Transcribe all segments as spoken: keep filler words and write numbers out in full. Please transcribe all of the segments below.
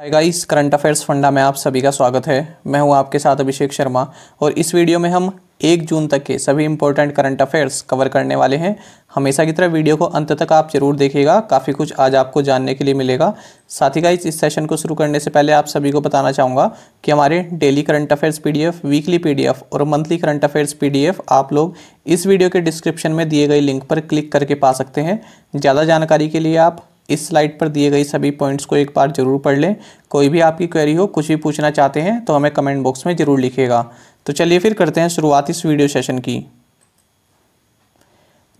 Hi guys, current affairs funda में आप सभी का स्वागत है। मैं हूं आपके साथ अभिषेक शर्मा और इस वीडियो में हम एक जून तक के सभी इंपॉर्टेंट करंट अफेयर्स कवर करने वाले हैं। हमेशा की तरह वीडियो को अंत तक आप जरूर देखिएगा, काफ़ी कुछ आज आपको जानने के लिए मिलेगा। साथ ही गाइस, इस सेशन को शुरू करने से पहले आप सभी को बताना चाहूँगा कि हमारे daily current affairs PDF, weekly PDF और मंथली करंट अफेयर्स पीडीएफ आप लोग इस वीडियो के डिस्क्रिप्शन में दिए गए लिंक पर क्लिक करके पा सकते हैं। ज़्यादा जानकारी के लिए आप इस स्लाइड पर दिए गए सभी पॉइंट्स को एक बार जरूर पढ़ लें। कोई भी आपकी क्वेरी हो, कुछ भी पूछना चाहते हैं तो हमें कमेंट बॉक्स में ज़रूर लिखिएगा। तो चलिए फिर करते हैं शुरुआत इस वीडियो सेशन की।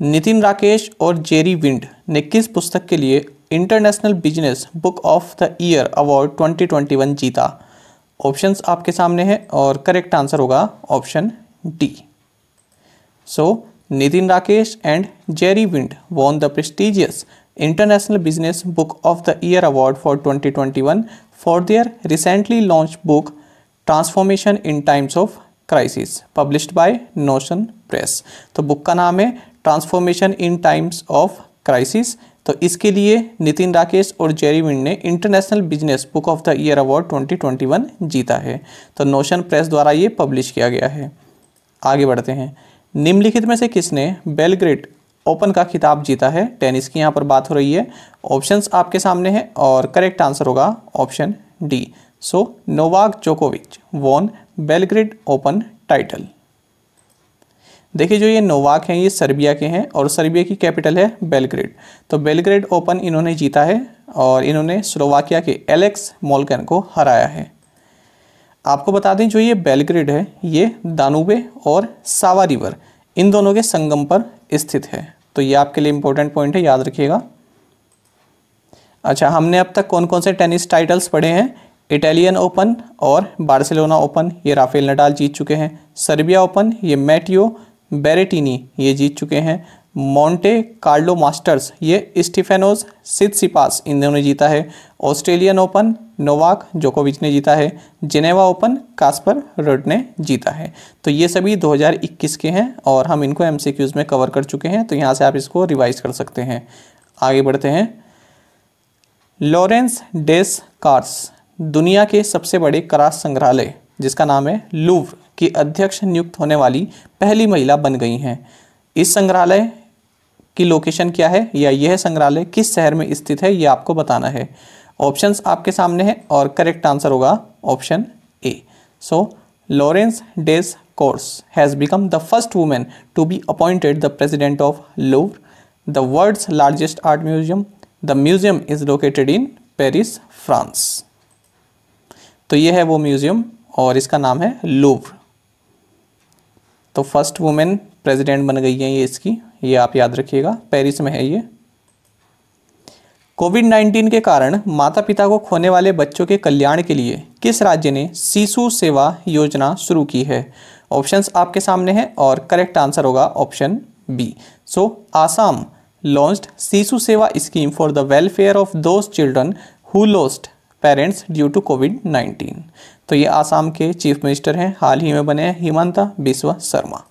नितिन राकेश और जेरी विंड ने किस पुस्तक के लिए international business book of the year award twenty twenty one जीता? ऑप्शंस आपके सामने हैं और करेक्ट आंसर होगा option D. So Nitin Rakesh and Jerry Wind won the prestigious International Business Book of the Year Award for twenty twenty-one for their recently launched book transformation in times of crisis published by notion press. तो book का नाम है transformation in times of crisis. तो इसके लिए नितिन राकेश और Jerry Wind ने international business book of the year award twenty twenty one जीता है। तो नोशन प्रेस द्वारा ये पब्लिश किया गया है। आगे बढ़ते हैं। निम्नलिखित में से किसने बेलग्रेड ओपन का खिताब जीता है? टेनिस की यहाँ पर बात हो रही है। ऑप्शंस आपके सामने हैं और करेक्ट आंसर होगा ऑप्शन डी। सो नोवाक जोकोविच वॉन बेलग्रेड ओपन टाइटल। देखिए, जो ये नोवाक हैं ये सर्बिया के हैं और सर्बिया की कैपिटल है बेलग्रेड। तो बेलग्रेड ओपन इन्होंने जीता है और इन्होंने स्लोवाकिया के एलेक्स मोलगन को हराया है। आपको बता दें, जो ये बेलग्रेड है ये दानुबे और सावा रिवर इन दोनों के संगम पर स्थित है। तो ये आपके लिए इंपॉर्टेंट पॉइंट है, याद रखिएगा। अच्छा, हमने अब तक कौन कौन से टेनिस टाइटल्स पढ़े हैं? इटालियन ओपन और बार्सिलोना ओपन ये राफेल नडाल जीत चुके हैं। सर्बिया ओपन ये मैटियो बेरेटिनी ये जीत चुके हैं। मोंटे कार्लो मास्टर्स ये स्टीफेनोस सित्सिपास इन्होंने जीता है। ऑस्ट्रेलियन ओपन नोवाक जोकोविच ने जीता है। जिनेवा ओपन कास्पर रुड ने जीता है। तो ये सभी दो हज़ार इक्कीस के हैं और हम इनको एमसीक्यूज में कवर कर चुके हैं, तो यहाँ से आप इसको रिवाइज कर सकते हैं। आगे बढ़ते हैं। लॉरेंस डेस कार्स दुनिया के सबसे बड़े कला संग्रहालय जिसका नाम है लूवर की अध्यक्ष नियुक्त होने वाली पहली महिला बन गई हैं। इस संग्रहालय की लोकेशन क्या है या यह संग्रहालय किस शहर में स्थित है, यह आपको बताना है। ऑप्शंस आपके सामने हैं और करेक्ट आंसर होगा option A. So Laurence des Cars has become the first women to be appointed the president of Louvre, the world's largest art museum. The museum is located in Paris, France. तो यह है वो museum और इसका नाम है Louvre. तो first women president बन गई है ये इसकी, ये आप याद रखिएगा। पेरिस में है ये। कोविड नाइन्टीन के कारण माता पिता को खोने वाले बच्चों के कल्याण के लिए किस राज्य ने शिशु सेवा योजना शुरू की है? ऑप्शंस आपके सामने हैं और करेक्ट आंसर होगा option B. So Assam launched Shishu Seva scheme for the welfare of those children who lost parents due to covid nineteen. तो ये आसाम के चीफ मिनिस्टर हैं, हाल ही में बने हैं हिमांता बिश्वा शर्मा।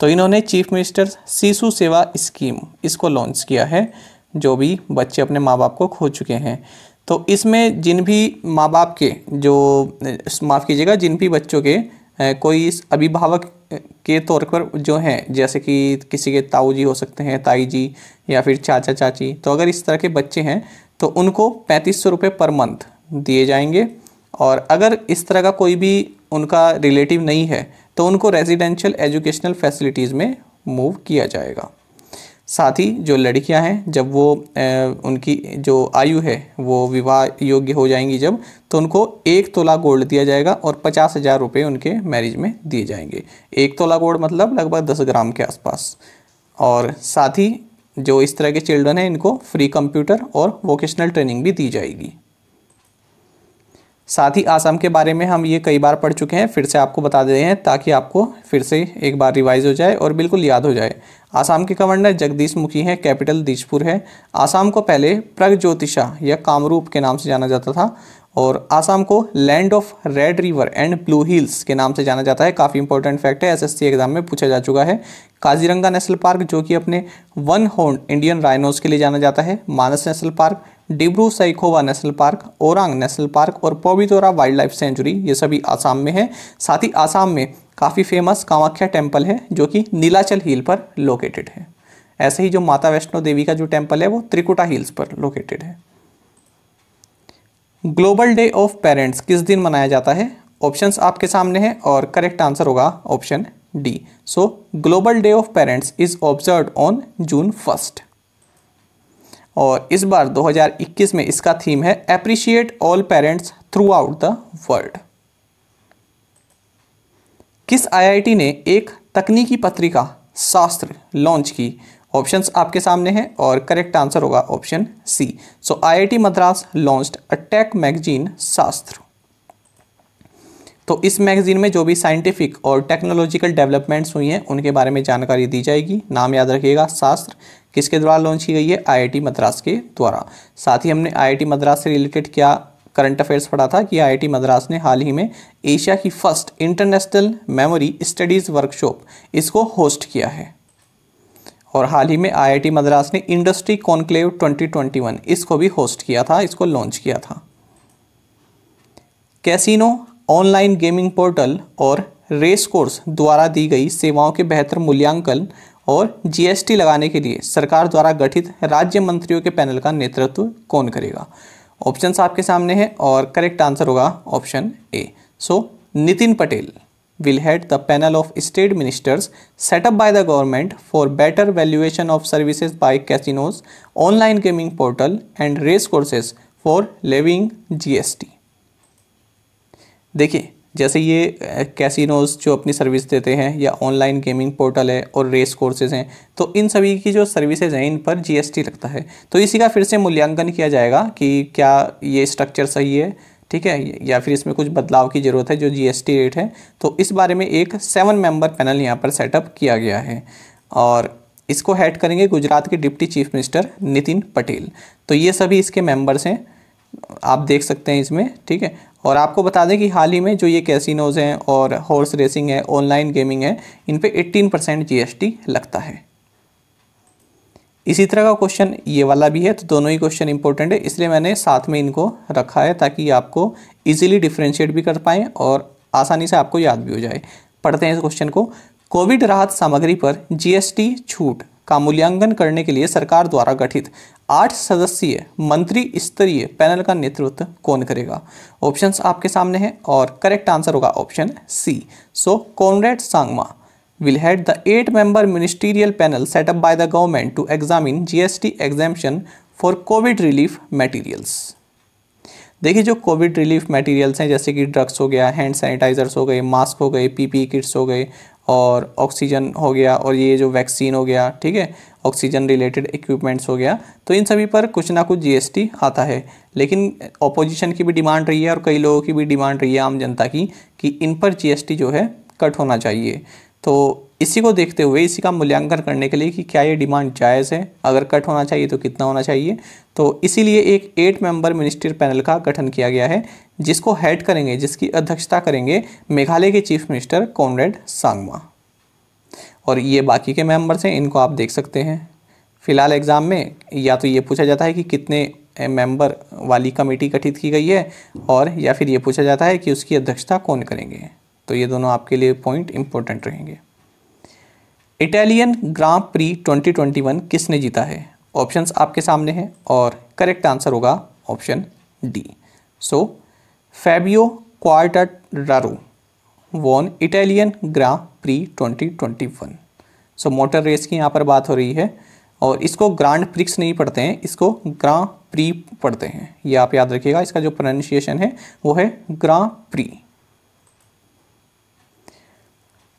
तो इन्होंने चीफ मिनिस्टर शिशु सेवा स्कीम इसको लॉन्च किया है, जो भी बच्चे अपने माँ बाप को खो चुके हैं। तो इसमें जिन भी माँ बाप के जो माफ़ कीजिएगा जिन भी बच्चों के कोई अभिभावक के तौर पर जो हैं, जैसे कि किसी के ताऊ जी हो सकते हैं, ताई जी या फिर चाचा चाची, तो अगर इस तरह के बच्चे हैं तो उनको पैंतीस सौ रुपये पर मंथ दिए जाएंगे। और अगर इस तरह का कोई भी उनका रिलेटिव नहीं है तो उनको रेजिडेंशियल एजुकेशनल फैसिलिटीज़ में मूव किया जाएगा। साथ ही जो लड़कियां हैं, जब वो ए, उनकी जो आयु है वो विवाह योग्य हो जाएंगी जब, तो उनको एक तोला गोल्ड दिया जाएगा और पचास हज़ार रुपये उनके मैरिज में दिए जाएंगे। एक तोला गोल्ड मतलब लगभग दस ग्राम के आसपास। और साथ ही जो इस तरह के चिल्ड्रन हैं इनको फ्री कंप्यूटर और वोकेशनल ट्रेनिंग भी दी जाएगी। साथ ही आसाम के बारे में हम ये कई बार पढ़ चुके हैं, फिर से आपको बता दे हैं ताकि आपको फिर से एक बार रिवाइज हो जाए और बिल्कुल याद हो जाए। आसाम के गवर्नर जगदीश मुखी हैं, कैपिटल दिसपुर है। आसाम को पहले प्रगज्योतिषा या कामरूप के नाम से जाना जाता था और आसाम को land of red river and blue hills के नाम से जाना जाता है। काफ़ी इंपॉर्टेंट फैक्ट है, एसएससी एग्जाम में पूछा जा चुका है। काजीरंगा नेशनल पार्क जो कि अपने वन हॉर्न इंडियन राइनोस के लिए जाना जाता है। Manas national park, Dibru Saikhowa national park, Orang national park और पोबितोरा वाइल्ड लाइफ सेंचुरी, ये सभी आसाम में है। साथ ही आसाम में काफ़ी फेमस कामाख्या टेम्पल है जो कि नीलाचल हिल पर लोकेटेड है। ऐसे ही जो माता वैष्णो देवी का जो टेम्पल है वो त्रिकुटा हिल्स पर लोकेटेड है। ग्लोबल डे ऑफ पेरेंट्स किस दिन मनाया जाता है? ऑप्शंस आपके सामने हैं और करेक्ट आंसर होगा option D. So global day of parents is observed on June first. और इस बार दो हज़ार इक्कीस में इसका थीम है appreciate all parents throughout the world. किस आईआईटी ने एक तकनीकी पत्रिका शास्त्र लॉन्च की? ऑप्शंस आपके सामने हैं और करेक्ट आंसर होगा option C. So IIT Madras launched a tech magazine Shaastra. तो इस मैगजीन में जो भी साइंटिफिक और टेक्नोलॉजिकल डेवलपमेंट्स हुई हैं उनके बारे में जानकारी दी जाएगी। नाम याद रखिएगा शास्त्र। किसके द्वारा लॉन्च की गई है? आईआईटी मद्रास के द्वारा। साथ ही हमने आईआईटी मद्रास से रिलेटेड क्या करंट अफेयर्स पढ़ा था कि आईआईटी मद्रास ने हाल ही में एशिया की first international memory studies workshop इसको होस्ट किया है। और हाल ही में आईआईटी मद्रास ने industry conclave twenty twenty one इसको भी होस्ट किया था, इसको लॉन्च किया था। कैसीनो, ऑनलाइन गेमिंग पोर्टल और रेस कोर्स द्वारा दी गई सेवाओं के बेहतर मूल्यांकन और जीएसटी लगाने के लिए सरकार द्वारा गठित राज्य मंत्रियों के पैनल का नेतृत्व कौन करेगा? ऑप्शंस आपके सामने हैं और करेक्ट आंसर होगा option A. So Nitin Patel will head the panel of state ministers set up by the government for better valuation of services by casinos, online gaming portal and race courses for levying G S T। देखिए जैसे ये कैसीनोज़ जो अपनी service देते हैं या online gaming portal है और रेस कोर्सेज हैं, तो इन सभी की जो सर्विसेज हैं इन पर जीएसटी लगता है। तो इसी का फिर से मूल्यांकन किया जाएगा कि क्या ये स्ट्रक्चर सही है, ठीक है, या फिर इसमें कुछ बदलाव की ज़रूरत है जो जीएसटी रेट है। तो इस बारे में एक सेवन मेंबर पैनल यहाँ पर सेटअप किया गया है और इसको हेड करेंगे गुजरात के deputy chief minister Nitin Patel. तो ये सभी इसके मेंबर्स हैं, आप देख सकते हैं इसमें, ठीक है। और आपको बता दें कि हाल ही में जो ये कैसीनोज़ हैं और हॉर्स रेसिंग है, ऑनलाइन गेमिंग है, इन पर eighteen percent G S T लगता है। इसी तरह का क्वेश्चन ये वाला भी है, तो दोनों ही क्वेश्चन इंपॉर्टेंट है, इसलिए मैंने साथ में इनको रखा है ताकि आपको इजीली डिफ्रेंशिएट भी कर पाएँ और आसानी से आपको याद भी हो जाए। पढ़ते हैं इस क्वेश्चन को। कोविड राहत सामग्री पर जीएसटी छूट का मूल्यांकन करने के लिए सरकार द्वारा गठित आठ सदस्यीय मंत्री स्तरीय पैनल का नेतृत्व कौन करेगा? ऑप्शंस आपके सामने हैं और करेक्ट आंसर होगा option C. So Conrad Sangma will head the eight member ministerial panel set up by the government to examine G S T exemption for COVID relief materials। देखिए जो कोविड रिलीफ मटेरियल्स हैं जैसे कि drugs हो गया, hand sanitizers हो गए, mask हो गए, पीपीई किट्स हो गए और ऑक्सीजन हो गया और ये जो वैक्सीन हो गया, ठीक है, ऑक्सीजन रिलेटेड इक्विपमेंट्स हो गया, तो इन सभी पर कुछ ना कुछ जीएसटी आता है। लेकिन ऑपोजिशन की भी डिमांड रही है और कई लोगों की भी डिमांड रही है, आम जनता की, कि इन पर जीएसटी जो है कट होना चाहिए। तो इसी को देखते हुए, इसी का मूल्यांकन करने के लिए कि क्या ये डिमांड जायज़ है, अगर कट होना चाहिए तो कितना होना चाहिए, तो इसीलिए एक एट मेंबर मिनिस्ट्री पैनल का गठन किया गया है जिसको हेड करेंगे, जिसकी अध्यक्षता करेंगे मेघालय के चीफ मिनिस्टर कॉनरेड सांगमा। और ये बाकी के मेंबर्स हैं, इनको आप देख सकते हैं। फिलहाल एग्ज़ाम में या तो ये पूछा जाता है कि कितने मेंबर वाली कमेटी गठित की गई है और या फिर ये पूछा जाता है कि उसकी अध्यक्षता कौन करेंगे। तो ये दोनों आपके लिए पॉइंट इंपॉर्टेंट रहेंगे। इटालियन ग्रां प्री ट्वेंटी ट्वेंटी वन किसने जीता है? ऑप्शंस आपके सामने हैं और करेक्ट आंसर होगा option D. So Fabio Quartararo won Italian ग्रां prix twenty twenty one. So motor race की यहाँ पर बात हो रही है और इसको ग्रांड प्रिक्स नहीं पढ़ते हैं, इसको ग्रां प्री पढ़ते हैं, ये आप याद रखिएगा। इसका जो प्रोनाउंसिएशन है वो है ग्रां प्री।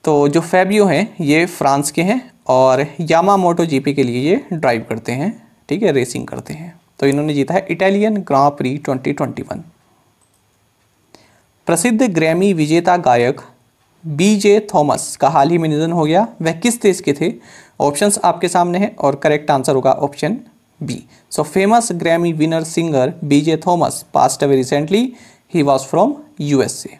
तो जो फैबियो हैं ये फ्रांस के हैं और यामा मोटो जीपी के लिए ये ड्राइव करते हैं, ठीक है, रेसिंग करते हैं। तो इन्होंने जीता है इटालियन ग्रां प्री ट्वेंटी ट्वेंटी वन। प्रसिद्ध ग्रैमी विजेता गायक बीजे थॉमस का हाल ही में निधन हो गया। वह किस देश के थे? ऑप्शंस आपके सामने हैं और करेक्ट आंसर होगा option B. So famous Grammy winner singer BJ Thomas passed away recently, he was from USA.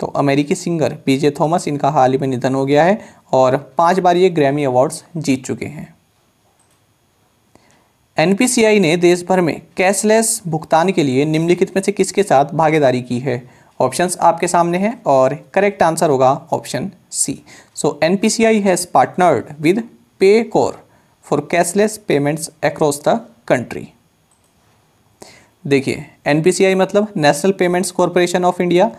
तो अमेरिकी सिंगर बीजे थॉमस, इनका हाल ही में निधन हो गया है और पांच बार ये ग्रैमी अवार्ड्स जीत चुके हैं। एन पी सी आई ने देश भर में कैशलेस भुगतान के लिए निम्नलिखित में से किसके साथ भागीदारी की है? ऑप्शंस आपके सामने हैं और करेक्ट आंसर होगा option C. So N P C I has partnered with पे core for cashless payments across the country. देखिए एन पी सी आई मतलब national payments corporation of India,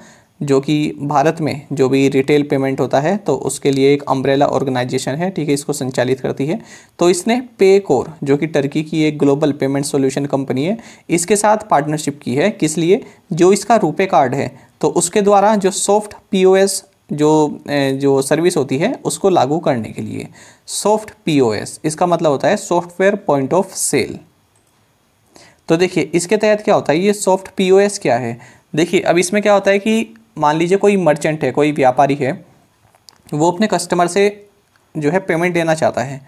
जो कि भारत में जो भी रिटेल पेमेंट होता है तो उसके लिए एक अम्ब्रेला ऑर्गेनाइजेशन है, ठीक है, इसको संचालित करती है। तो इसने पे कोर जो कि टर्की की एक ग्लोबल पेमेंट सॉल्यूशन कंपनी है, इसके साथ पार्टनरशिप की है। किस लिए? जो इसका रुपे कार्ड है तो उसके द्वारा जो सॉफ्ट पी ओ एस जो जो सर्विस होती है उसको लागू करने के लिए। सॉफ्ट पी ओ एस इसका मतलब होता है सॉफ्टवेयर पॉइंट ऑफ सेल। तो देखिए इसके तहत क्या होता है, ये सॉफ्ट पी ओ एस क्या है? देखिए अब इसमें क्या होता है कि मान लीजिए कोई मर्चेंट है, कोई व्यापारी है, वो अपने कस्टमर से जो है पेमेंट लेना चाहता है,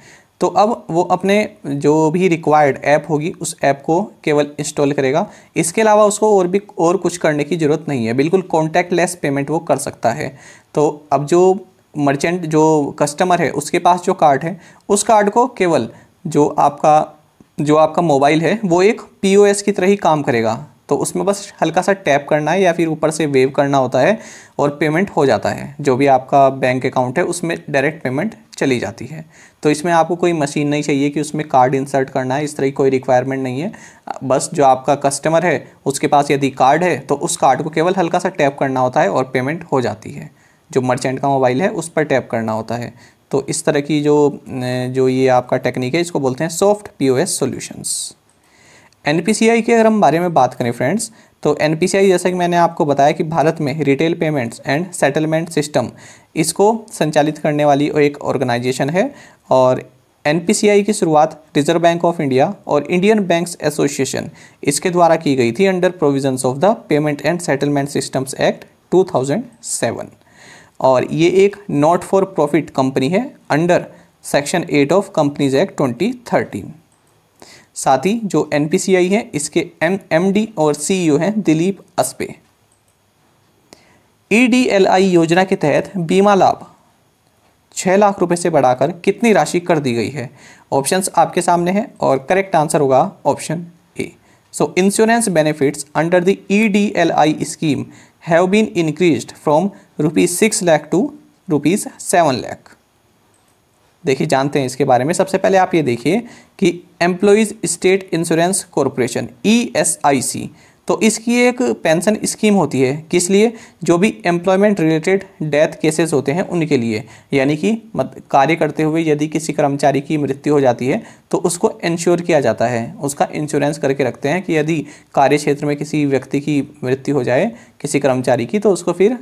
तो अब वो अपने जो भी रिक्वायर्ड ऐप होगी उस ऐप को केवल इंस्टॉल करेगा। इसके अलावा उसको और भी और कुछ करने की ज़रूरत नहीं है, बिल्कुल कॉन्टैक्टलेस पेमेंट वो कर सकता है। तो अब जो मर्चेंट जो कस्टमर है उसके पास जो कार्ड है उस कार्ड को केवल जो आपका जो आपका मोबाइल है वो एक पी ओ एस की तरह ही काम करेगा। तो उसमें बस हल्का सा टैप करना है या फिर ऊपर से वेव करना होता है और पेमेंट हो जाता है। जो भी आपका बैंक अकाउंट है उसमें डायरेक्ट पेमेंट चली जाती है। तो इसमें आपको कोई मशीन नहीं चाहिए कि उसमें कार्ड इंसर्ट करना है, इस तरह की कोई रिक्वायरमेंट नहीं है। बस जो आपका कस्टमर है उसके पास यदि कार्ड है तो उस कार्ड को केवल हल्का सा टैप करना होता है और पेमेंट हो जाती है। जो मर्चेंट का मोबाइल है उस पर टैप करना होता है। तो इस तरह की जो जो ये आपका टेक्निक है इसको बोलते हैं soft P O S solutions. N P C I के अगर हम बारे में बात करें फ्रेंड्स, तो एन पी सी आई जैसा कि मैंने आपको बताया कि भारत में retail payments and settlement system इसको संचालित करने वाली एक ऑर्गेनाइजेशन है। और एन पी सी आई की शुरुआत रिजर्व बैंक ऑफ इंडिया और इंडियन बैंक्स एसोसिएशन इसके द्वारा की गई थी under provisions of the payment and settlement systems act two thousand seven. और ये एक नॉट फॉर प्रॉफिट कंपनी है under section eight of companies act twenty thirteen. साथ ही जो एन पी सी आई है इसके एम एम डी और सी ई ओ हैं Dilip Asbe. E D L I योजना के तहत बीमा लाभ छः लाख रुपए से बढ़ाकर कितनी राशि कर दी गई है? ऑप्शंस आपके सामने हैं और करेक्ट आंसर होगा option A. So insurance benefits under the E D L I scheme have been increased from rupees six lakh to rupees seven lakh. देखिए जानते हैं इसके बारे में। सबसे पहले आप ये देखिए कि employees state insurance corporation E S I C, तो इसकी एक पेंशन स्कीम होती है। किस लिए? जो भी एम्प्लॉयमेंट रिलेटेड डेथ केसेस होते हैं उनके लिए, यानी कि कार्य करते हुए यदि किसी कर्मचारी की मृत्यु हो जाती है तो उसको इंश्योर किया जाता है, उसका इंश्योरेंस करके रखते हैं कि यदि कार्य क्षेत्र में किसी व्यक्ति की मृत्यु हो जाए किसी कर्मचारी की, तो उसको फिर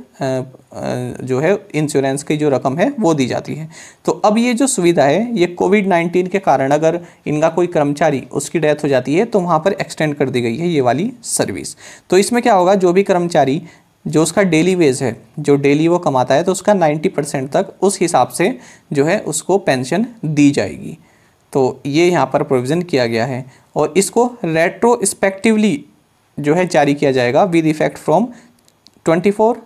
जो है इंश्योरेंस की जो रकम है वो दी जाती है। तो अब ये जो सुविधा है ये कोविड नाइन्टीन के कारण अगर इनका कोई कर्मचारी उसकी डेथ हो जाती है तो वहाँ पर एक्सटेंड कर दी गई है ये वाली सर्विस। तो इसमें क्या होगा, जो भी कर्मचारी जो उसका डेली वेज है जो डेली वो कमाता है तो उसका नाइन्टी परसेंट तक उस हिसाब से जो है उसको पेंशन दी जाएगी। तो ये यहाँ पर प्रोविज़न किया गया है और इसको रेट्रोस्पेक्टिवली जो है जारी किया जाएगा with effect from twenty four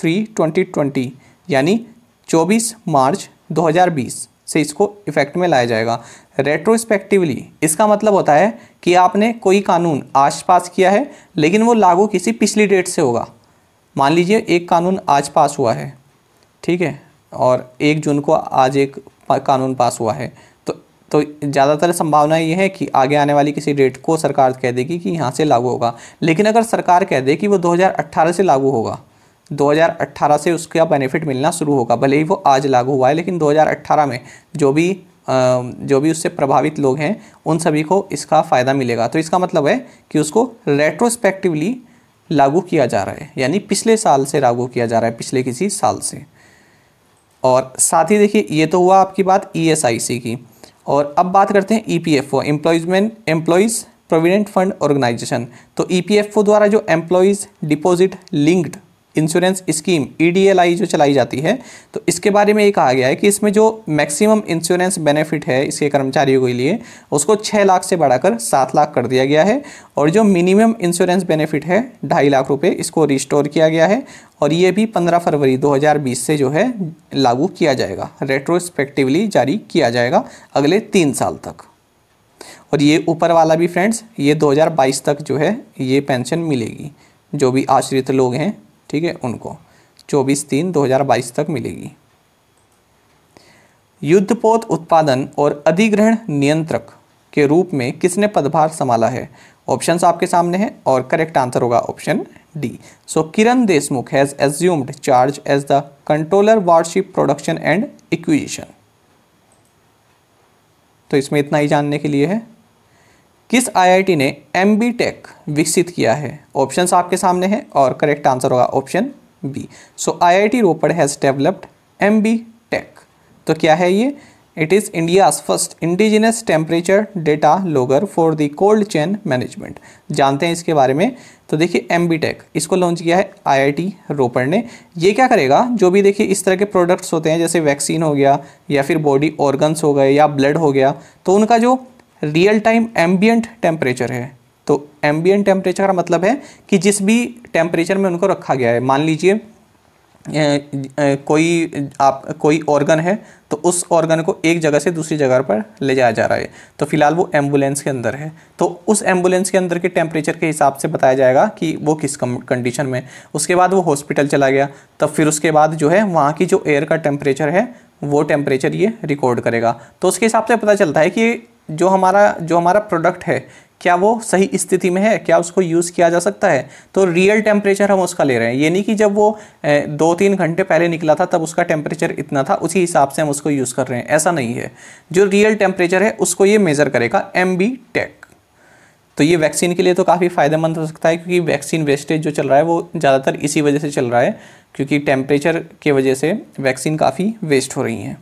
three twenty twenty, यानी चौबीस मार्च दो हज़ार बीस से इसको इफेक्ट में लाया जाएगा रेट्रोस्पेक्टिवली। इसका मतलब होता है कि आपने कोई कानून आज पास किया है लेकिन वो लागू किसी पिछली डेट से होगा। मान लीजिए एक कानून आज पास हुआ है, ठीक है, और एक जून को आज एक कानून पास हुआ है, तो ज़्यादातर संभावना ये है कि आगे आने वाली किसी डेट को सरकार कह देगी कि यहाँ से लागू होगा। लेकिन अगर सरकार कह दे कि वो दो हज़ार अठारह से लागू होगा, दो हज़ार अठारह से उसका बेनिफिट मिलना शुरू होगा, भले ही वो आज लागू हुआ है लेकिन दो हज़ार अठारह में जो भी जो भी उससे प्रभावित लोग हैं उन सभी को इसका फ़ायदा मिलेगा। तो इसका मतलब है कि उसको रेट्रोस्पेक्टिवली लागू किया जा रहा है, यानी पिछले साल से लागू किया जा रहा है, पिछले किसी साल से। और साथ ही देखिए ये तो हुआ आपकी बात ई एस आई सी की। और अब बात करते हैं E P F O employment employees provident fund organisation. तो ई पी एफ ओ द्वारा जो employees deposit linked insurance scheme E D L I जो चलाई जाती है, तो इसके बारे में ये कहा गया है कि इसमें जो मैक्सिमम इंश्योरेंस बेनिफिट है इसके कर्मचारियों के लिए उसको छः लाख से बढ़ाकर सात लाख कर दिया गया है और जो मिनिमम इंश्योरेंस बेनिफिट है ढाई लाख रुपये इसको रिस्टोर किया गया है। और ये भी पंद्रह फरवरी दो हज़ार बीस से जो है लागू किया जाएगा, रेट्रोस्पेक्टिवली जारी किया जाएगा अगले तीन साल तक। और ये ऊपर वाला भी फ्रेंड्स ये दो हज़ार बाईस तक जो है ये पेंशन मिलेगी जो भी आश्रित लोग हैं, ठीक है, उनको चौबीस तीन दो हज़ार बाईस तक मिलेगी। युद्धपोत उत्पादन और अधिग्रहण नियंत्रक के रूप में किसने पदभार संभाला है? ऑप्शंस आपके सामने हैं और करेक्ट आंसर होगा option D. So Kiran Deshmukh has assumed charge as the controller warship production and acquisition. तो इसमें इतना ही जानने के लिए है। किस आईआईटी ने एमबीटेक विकसित किया है? ऑप्शंस आपके सामने हैं और करेक्ट आंसर होगा option B. So IIT Ropar has developed AmbiTag. तो क्या है ये? It is India's first indigenous temperature data logger for the cold chain management. जानते हैं इसके बारे में। तो देखिए एमबीटेक इसको लॉन्च किया है आईआईटी रोपड़ ने। ये क्या करेगा, जो भी देखिए इस तरह के प्रोडक्ट्स होते हैं जैसे वैक्सीन हो गया या फिर बॉडी ऑर्गन्स हो गए या ब्लड हो गया, तो उनका जो रियल टाइम एम्बियंट टेम्परेचर है, तो एम्बियंट टेम्परेचर का मतलब है कि जिस भी टेम्परेचर में उनको रखा गया है, मान लीजिए कोई आप कोई ऑर्गन है तो उस ऑर्गन को एक जगह से दूसरी जगह पर ले जाया जा रहा है, तो फिलहाल वो एम्बुलेंस के अंदर है, तो उस एम्बुलेंस के अंदर के टेम्परेचर के हिसाब से बताया जाएगा कि वो किस कंडीशन में। उसके बाद वो हॉस्पिटल चला गया, तब फिर उसके बाद जो है वहाँ की जो एयर का टेम्परेचर है वो टेम्परेचर ये रिकॉर्ड करेगा। तो उसके हिसाब से पता चलता है कि जो हमारा जो हमारा प्रोडक्ट है क्या वो सही स्थिति में है, क्या उसको यूज़ किया जा सकता है। तो रियल टेम्परेचर हम उसका ले रहे हैं, ये नहीं कि जब वो दो तीन घंटे पहले निकला था तब उसका टेम्परेचर इतना था उसी हिसाब से हम उसको यूज़ कर रहे हैं, ऐसा नहीं है। जो रियल टेम्परेचर है उसको ये मेज़र करेगा एमबीटेक। तो ये वैक्सीन के लिए तो काफ़ी फ़ायदेमंद हो सकता है, क्योंकि वैक्सीन वेस्टेज जो चल रहा है वो ज़्यादातर इसी वजह से चल रहा है, क्योंकि टेम्परेचर के वजह से वैक्सीन काफ़ी वेस्ट हो रही हैं।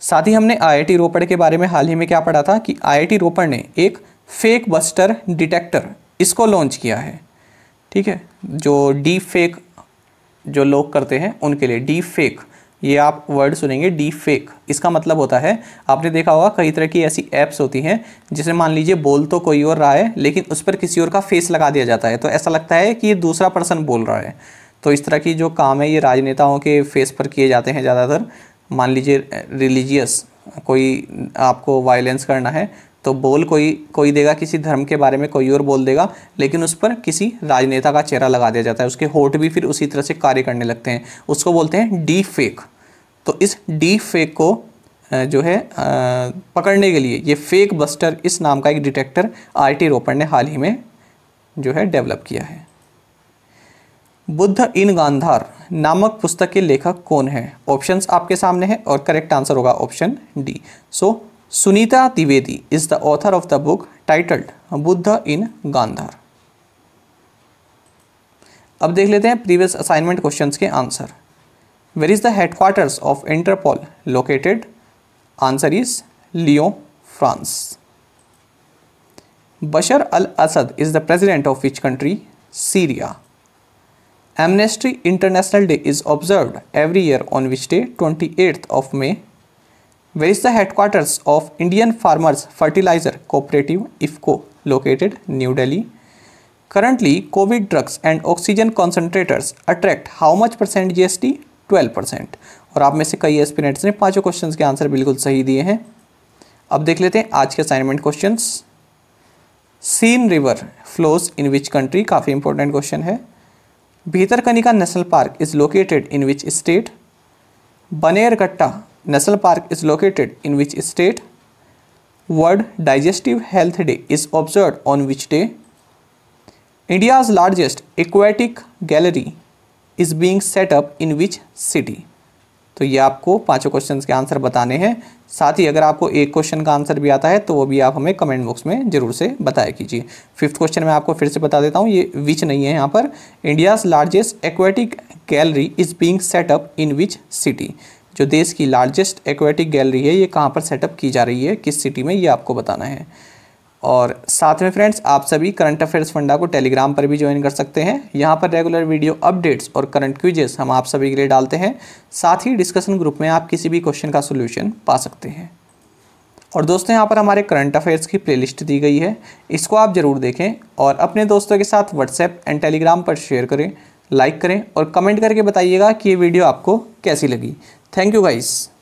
साथ ही हमने आईआईटी रोपड़ के बारे में हाल ही में क्या पढ़ा था कि आईआईटी रोपड़ ने एक फेक बस्टर डिटेक्टर इसको लॉन्च किया है, ठीक है, जो डी फेक जो लोग करते हैं उनके लिए। डी फेक ये आप वर्ड सुनेंगे, डी फेक इसका मतलब होता है, आपने देखा होगा कई तरह की ऐसी ऐप्स होती हैं जिसमें मान लीजिए बोल तो कोई और रहा है लेकिन उस पर किसी और का फेस लगा दिया जाता है, तो ऐसा लगता है कि ये दूसरा पर्सन बोल रहा है। तो इस तरह की जो काम है ये राजनेताओं के फेस पर किए जाते हैं ज़्यादातर। मान लीजिए रिलीजियस कोई आपको वायलेंस करना है तो बोल कोई कोई देगा, किसी धर्म के बारे में कोई और बोल देगा, लेकिन उस पर किसी राजनेता का चेहरा लगा दिया जाता है, उसके होंठ भी फिर उसी तरह से कार्य करने लगते हैं, उसको बोलते हैं डी फेक। तो इस डी फेक को जो है पकड़ने के लिए ये फेक बस्टर इस नाम का एक डिटेक्टर आईआईटी रोपड़ ने हाल ही में जो है डेवलप किया है। बुद्ध इन गांधार नामक पुस्तक के लेखक कौन है? ऑप्शंस आपके सामने हैं और करेक्ट आंसर होगा option D. So Sunita Dwivedi is the author of the book titled Buddha in Gandhara. अब देख लेते हैं प्रीवियस असाइनमेंट क्वेश्चंस के answer. Where is the headquarters of Interpol located? Answer is Lyon, France. Bashar al Assad is the president of which country? Syria. Amnesty International Day is observed every year on which day? twenty-eighth of May. Where is the headquarters of Indian Farmers Fertilizer Cooperative IFFCO located? New Delhi. Currently, COVID drugs and oxygen concentrators attract how much percent G S T? twelve percent. और आप में से कई aspirants ने पांचों questions के answer बिल्कुल सही दिए हैं। अब देख लेते हैं आज के assignment questions. Seine river flows in which country? काफ़ी इंपॉर्टेंट क्वेश्चन है। Bhitarkanika national park is located in which state? Bannerghatta national park is located in which state? World digestive health day is observed on which day? India's largest aquatic gallery is being set up in which city? तो ये आपको पांचों questions के answer बताने हैं। साथ ही अगर आपको एक क्वेश्चन का आंसर भी आता है तो वो भी आप हमें कमेंट बॉक्स में जरूर से बताया कीजिए। फिफ्थ क्वेश्चन मैं आपको फिर से बता देता हूँ, ये विच नहीं है यहाँ पर। India's largest aquatic gallery is being set up in which city? जो देश की लार्जेस्ट एक्वेटिक गैलरी है ये कहाँ पर सेटअप की जा रही है, किस सिटी में, ये आपको बताना है। और साथ में फ्रेंड्स आप सभी करंट अफेयर्स फंडा को टेलीग्राम पर भी ज्वाइन कर सकते हैं। यहाँ पर रेगुलर वीडियो अपडेट्स और करंट क्विजेस हम आप सभी के लिए डालते हैं। साथ ही डिस्कशन ग्रुप में आप किसी भी क्वेश्चन का सलूशन पा सकते हैं। और दोस्तों यहाँ पर हमारे करंट अफेयर्स की प्लेलिस्ट दी गई है, इसको आप ज़रूर देखें और अपने दोस्तों के साथ व्हाट्सएप एंड टेलीग्राम पर शेयर करें, लाइक करें और कमेंट करके बताइएगा कि ये वीडियो आपको कैसी लगी। Thank you guys.